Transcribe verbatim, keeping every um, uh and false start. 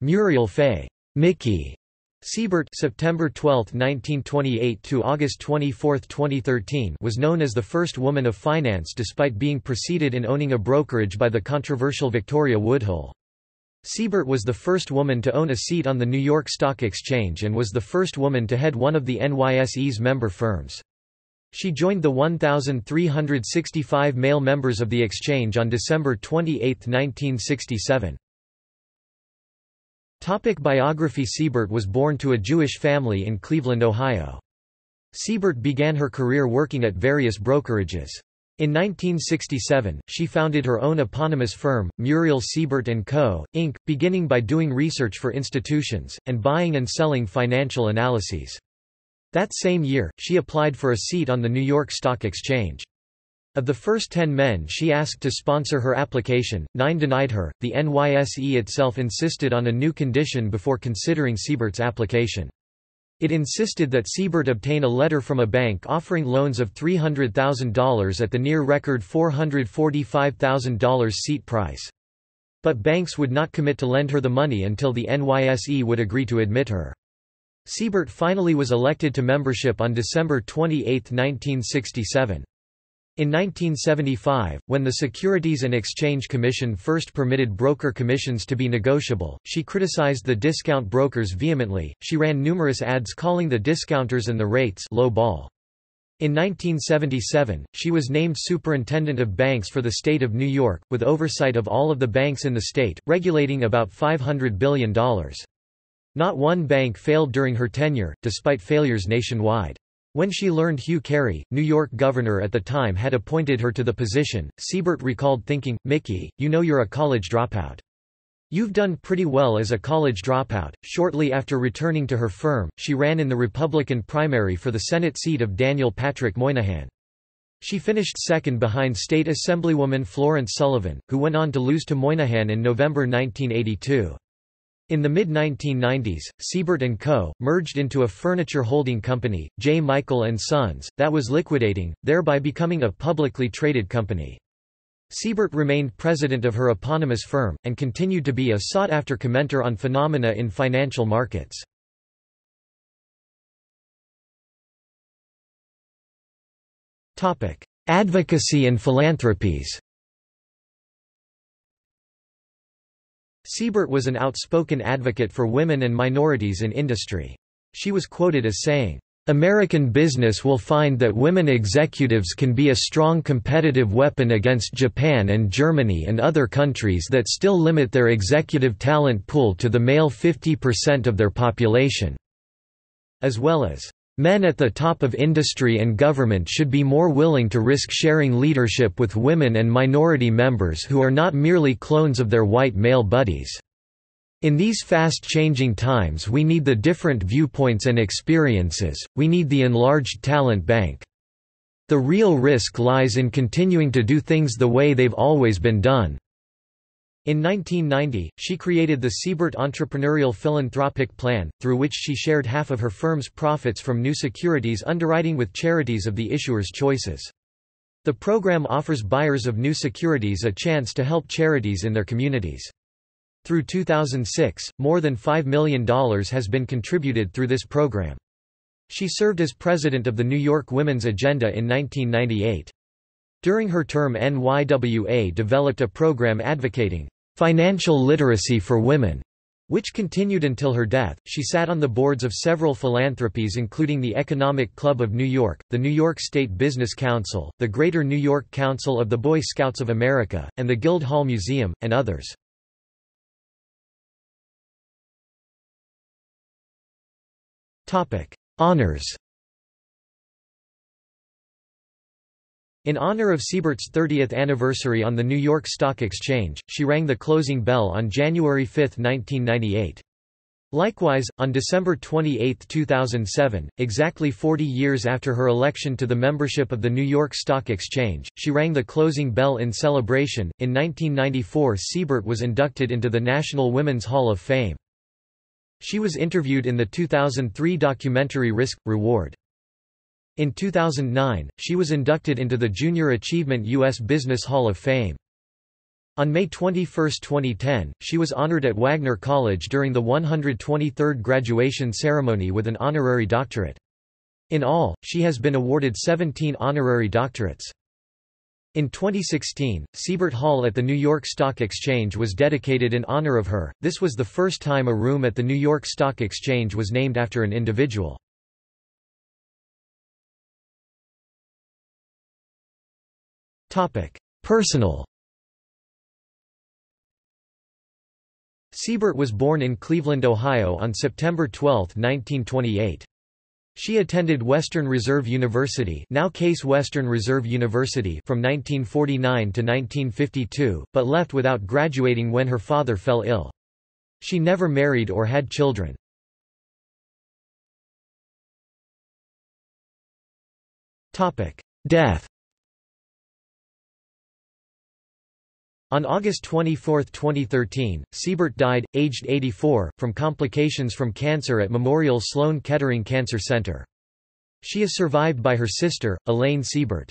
Muriel Fay Mickey Siebert September twelfth nineteen twenty-eight to August twenty-fourth twenty thirteen was known as the first woman of finance despite being preceded in owning a brokerage by the controversial Victoria Woodhull. Siebert was the first woman to own a seat on the New York Stock Exchange and was the first woman to head one of the N Y S E's member firms. She joined the one thousand three hundred sixty-five male members of the exchange on December twenty-eighth nineteen sixty-seven. Topic biography. Siebert was born to a Jewish family in Cleveland, Ohio. Siebert began her career working at various brokerages. In nineteen sixty-seven, she founded her own eponymous firm, Muriel Siebert and Co., Incorporated, beginning by doing research for institutions, and buying and selling financial analyses. That same year, she applied for a seat on the New York Stock Exchange. Of the first ten men she asked to sponsor her application, nine denied her. The N Y S E itself insisted on a new condition before considering Siebert's application. It insisted that Siebert obtain a letter from a bank offering loans of three hundred thousand dollars at the near-record four hundred forty-five thousand dollars seat price. But banks would not commit to lend her the money until the N Y S E would agree to admit her. Siebert finally was elected to membership on December twenty-eighth nineteen sixty-seven. In nineteen seventy-five, when the Securities and Exchange Commission first permitted broker commissions to be negotiable, she criticized the discount brokers vehemently. She ran numerous ads calling the discounters and the rates low ball. In nineteen seventy-seven, she was named Superintendent of Banks for the state of New York, with oversight of all of the banks in the state, regulating about five hundred billion dollars. Not one bank failed during her tenure, despite failures nationwide. When she learned Hugh Carey, New York governor at the time, had appointed her to the position, Siebert recalled thinking, "Mickey, you know you're a college dropout. You've done pretty well as a college dropout." Shortly after returning to her firm, she ran in the Republican primary for the Senate seat of Daniel Patrick Moynihan. She finished second behind State Assemblywoman Florence Sullivan, who went on to lose to Moynihan in November nineteen eighty-two. In the mid nineteen nineties, Siebert and Co. merged into a furniture holding company, J. Michael and Sons, that was liquidating, thereby becoming a publicly traded company. Siebert remained president of her eponymous firm, and continued to be a sought-after commenter on phenomena in financial markets. Advocacy and philanthropies. Siebert was an outspoken advocate for women and minorities in industry. She was quoted as saying, "American business will find that women executives can be a strong competitive weapon against Japan and Germany and other countries that still limit their executive talent pool to the male fifty percent of their population." As well as, "Men at the top of industry and government should be more willing to risk sharing leadership with women and minority members who are not merely clones of their white male buddies. In these fast-changing times we need the different viewpoints and experiences, we need the enlarged talent bank. The real risk lies in continuing to do things the way they've always been done." In nineteen ninety, she created the Siebert Entrepreneurial Philanthropic Plan, through which she shared half of her firm's profits from new securities underwriting with charities of the issuer's choices. The program offers buyers of new securities a chance to help charities in their communities. Through two thousand six, more than five million dollars has been contributed through this program. She served as president of the New York Women's Agenda in nineteen ninety-eight. During her term, N Y W A developed a program advocating financial literacy for women, which continued until her death. She sat on the boards of several philanthropies, including the Economic Club of New York, the New York State Business Council, the Greater New York Council of the Boy Scouts of America, and the Guildhall Museum, and others. Topic: Honors. In honor of Siebert's thirtieth anniversary on the New York Stock Exchange, she rang the closing bell on January fifth nineteen ninety-eight. Likewise, on December twenty-eighth two thousand seven, exactly forty years after her election to the membership of the New York Stock Exchange, she rang the closing bell in celebration. In nineteen ninety-four, Siebert was inducted into the National Women's Hall of Fame. She was interviewed in the two thousand three documentary Risk, Reward. In two thousand nine, she was inducted into the Junior Achievement U S Business Hall of Fame. On May twenty-first, twenty ten, she was honored at Wagner College during the one hundred twenty-third graduation ceremony with an honorary doctorate. In all, she has been awarded seventeen honorary doctorates. In twenty sixteen, Siebert Hall at the New York Stock Exchange was dedicated in honor of her. This was the first time a room at the New York Stock Exchange was named after an individual. Topic: Personal. Siebert was born in Cleveland, Ohio on September twelfth, nineteen twenty-eight. She attended Western Reserve University, now Case Western Reserve University, from nineteen forty-nine to nineteen fifty-two, but left without graduating when her father fell ill. She never married or had children. Topic: Death. On August twenty-fourth, twenty thirteen, Siebert died, aged eighty-four, from complications from cancer at Memorial Sloan Kettering Cancer Center. She is survived by her sister, Elaine Siebert.